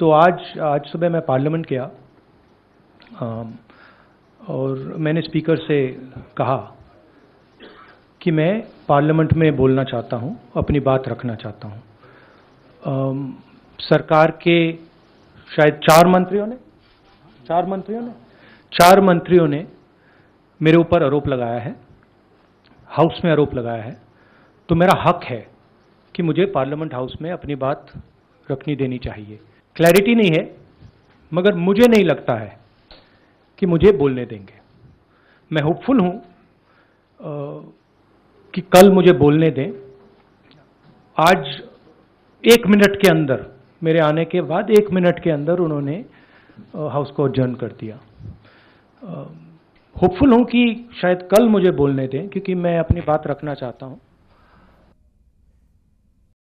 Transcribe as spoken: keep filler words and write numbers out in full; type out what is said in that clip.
तो आज आज सुबह मैं पार्लियामेंट गया और मैंने स्पीकर से कहा कि मैं पार्लियामेंट में बोलना चाहता हूं, अपनी बात रखना चाहता हूं। सरकार के शायद चार मंत्रियों ने चार मंत्रियों ने चार मंत्रियों ने मेरे ऊपर आरोप लगाया है, हाउस में आरोप लगाया है। तो मेरा हक है कि मुझे पार्लियामेंट हाउस में अपनी बात रखनी देनी चाहिए। क्लैरिटी नहीं है, मगर मुझे नहीं लगता है कि मुझे बोलने देंगे। मैं होपफुल हूं कि कल मुझे बोलने दें। आज एक मिनट के अंदर, मेरे आने के बाद एक मिनट के अंदर उन्होंने हाउस को एडजर्न कर दिया। होपफुल हूं कि शायद कल मुझे बोलने दें, क्योंकि मैं अपनी बात रखना चाहता हूं।